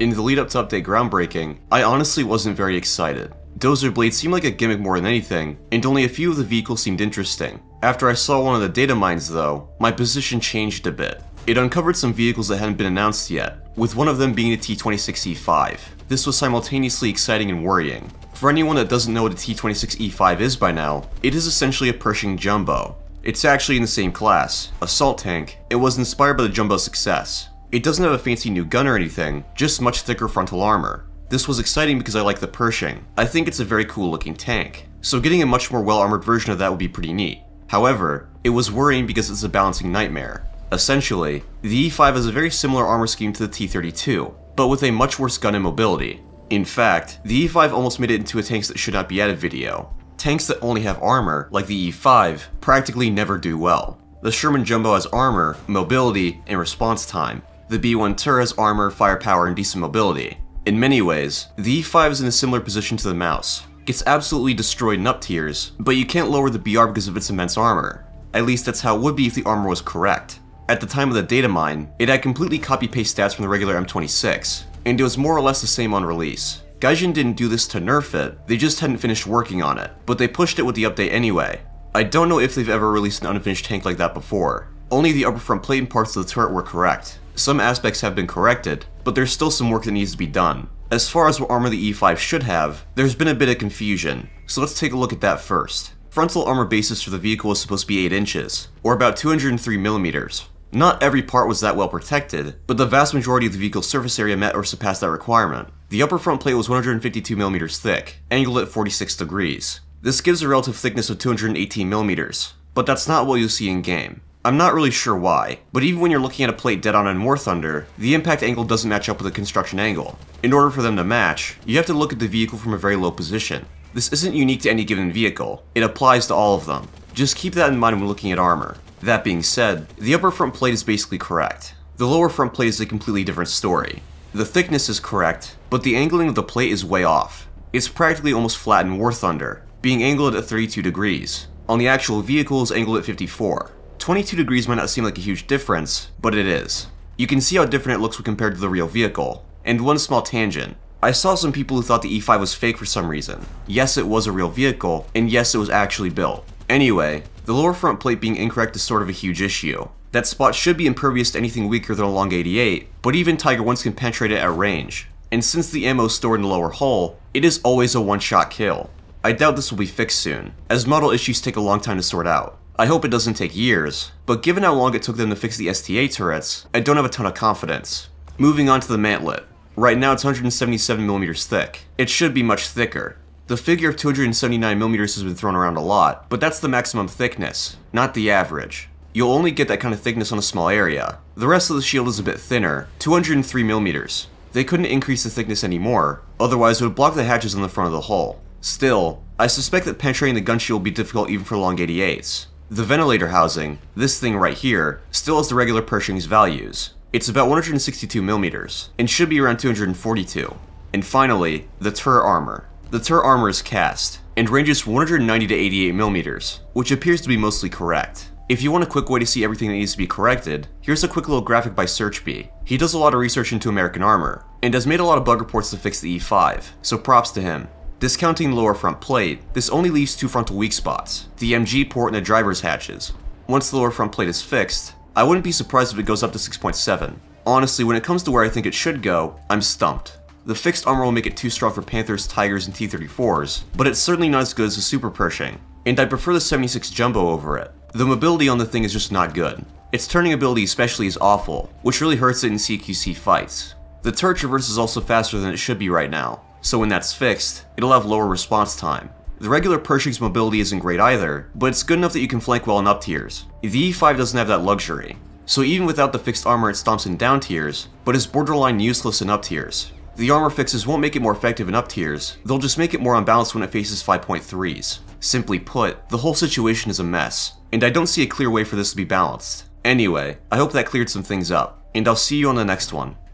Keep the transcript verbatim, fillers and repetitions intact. in the lead up to Update Groundbreaking, I honestly wasn't very excited. Dozerblade seemed like a gimmick more than anything, and only a few of the vehicles seemed interesting. After I saw one of the data mines though, my position changed a bit. It uncovered some vehicles that hadn't been announced yet, with one of them being the T twenty-six E five. This was simultaneously exciting and worrying. For anyone that doesn't know what a T twenty-six E five is by now, it is essentially a Pershing Jumbo. It's actually in the same class, assault tank, and was inspired by the Jumbo's success. It doesn't have a fancy new gun or anything, just much thicker frontal armor. This was exciting because I like the Pershing. I think it's a very cool looking tank, so getting a much more well-armored version of that would be pretty neat. However, it was worrying because it's a balancing nightmare. Essentially, the E five has a very similar armor scheme to the T thirty-two, but with a much worse gun and mobility. In fact, the E five almost made it into a tanks that should not be at a video. Tanks that only have armor, like the E five, practically never do well. The Sherman Jumbo has armor, mobility, and response time. The B one turret has armor, firepower, and decent mobility. In many ways, the E five is in a similar position to the mouse. Gets absolutely destroyed in up tiers, but you can't lower the B R because of its immense armor. At least that's how it would be if the armor was correct. At the time of the data mine, it had completely copy-paste stats from the regular M twenty-six, and it was more or less the same on release. Gaijin didn't do this to nerf it, they just hadn't finished working on it, but they pushed it with the update anyway. I don't know if they've ever released an unfinished tank like that before. Only the upper front plate and parts of the turret were correct. Some aspects have been corrected, but there's still some work that needs to be done. As far as what armor the E five should have, there's been a bit of confusion, so let's take a look at that first. Frontal armor basis for the vehicle was supposed to be eight inches, or about two hundred three millimeters. Not every part was that well protected, but the vast majority of the vehicle's surface area met or surpassed that requirement. The upper front plate was one hundred fifty-two millimeters thick, angled at forty-six degrees. This gives a relative thickness of two hundred eighteen millimeters, but that's not what you'll see in game. I'm not really sure why, but even when you're looking at a plate dead on in War Thunder, the impact angle doesn't match up with the construction angle. In order for them to match, you have to look at the vehicle from a very low position. This isn't unique to any given vehicle, it applies to all of them. Just keep that in mind when looking at armor. That being said, the upper front plate is basically correct. The lower front plate is a completely different story. The thickness is correct, but the angling of the plate is way off. It's practically almost flat in War Thunder, being angled at thirty-two degrees. On the actual vehicle is angled at fifty-four. twenty-two degrees might not seem like a huge difference, but it is. You can see how different it looks when compared to the real vehicle. And one small tangent. I saw some people who thought the E five was fake for some reason. Yes, it was a real vehicle, and yes, it was actually built. Anyway, the lower front plate being incorrect is sort of a huge issue. That spot should be impervious to anything weaker than a long eighty-eight, but even Tiger ones can penetrate it at range. And since the ammo is stored in the lower hull, it is always a one-shot kill. I doubt this will be fixed soon, as model issues take a long time to sort out. I hope it doesn't take years, but given how long it took them to fix the S T A turrets, I don't have a ton of confidence. Moving on to the mantlet. Right now it's one hundred seventy-seven millimeters thick. It should be much thicker. The figure of two hundred seventy-nine millimeters has been thrown around a lot, but that's the maximum thickness, not the average. You'll only get that kind of thickness on a small area. The rest of the shield is a bit thinner, two hundred three millimeters. They couldn't increase the thickness anymore, otherwise it would block the hatches on the front of the hull. Still, I suspect that penetrating the gun shield will be difficult even for long eighty-eights. The ventilator housing, this thing right here, still has the regular Pershing's values. It's about one hundred sixty-two millimeters, and should be around two hundred forty-two. And finally, the turret armor. The turret armor is cast, and ranges from one hundred ninety to eighty-eight millimeters, which appears to be mostly correct. If you want a quick way to see everything that needs to be corrected, here's a quick little graphic by Searchbee. He does a lot of research into American armor, and has made a lot of bug reports to fix the E five, so props to him. Discounting the lower front plate, this only leaves two frontal weak spots, the M G port and the driver's hatches. Once the lower front plate is fixed, I wouldn't be surprised if it goes up to six point seven. Honestly, when it comes to where I think it should go, I'm stumped. The fixed armor will make it too strong for Panthers, Tigers, and T thirty-fours, but it's certainly not as good as the Super Pershing, and I prefer the seventy-six Jumbo over it. The mobility on the thing is just not good. Its turning ability especially is awful, which really hurts it in C Q C fights. The turret traverse is also faster than it should be right now, so when that's fixed, it'll have lower response time. The regular Pershing's mobility isn't great either, but it's good enough that you can flank well in up tiers. The E five doesn't have that luxury, so even without the fixed armor it stomps in down tiers, but is borderline useless in up tiers. The armor fixes won't make it more effective in up tiers, they'll just make it more unbalanced when it faces five point threes. Simply put, the whole situation is a mess, and I don't see a clear way for this to be balanced. Anyway, I hope that cleared some things up, and I'll see you on the next one.